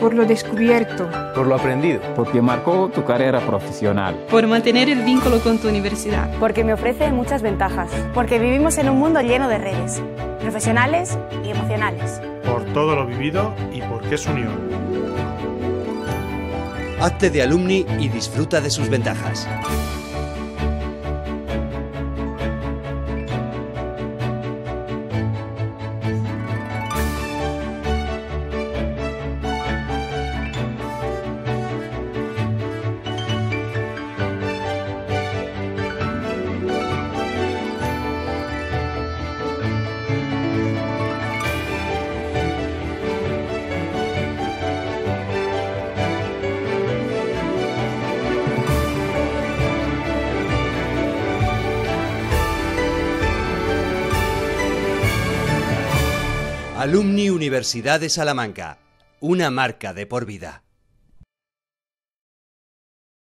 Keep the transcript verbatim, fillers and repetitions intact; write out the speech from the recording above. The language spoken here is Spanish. por lo descubierto, por lo aprendido, porque marcó tu carrera profesional, por mantener el vínculo con tu universidad, porque me ofrece muchas ventajas, porque vivimos en un mundo lleno de redes, profesionales y emocionales. Por todo lo vivido y porque es unión. Hazte de Alumni y disfruta de sus ventajas. Alumni Universidad de Salamanca, una marca de por vida.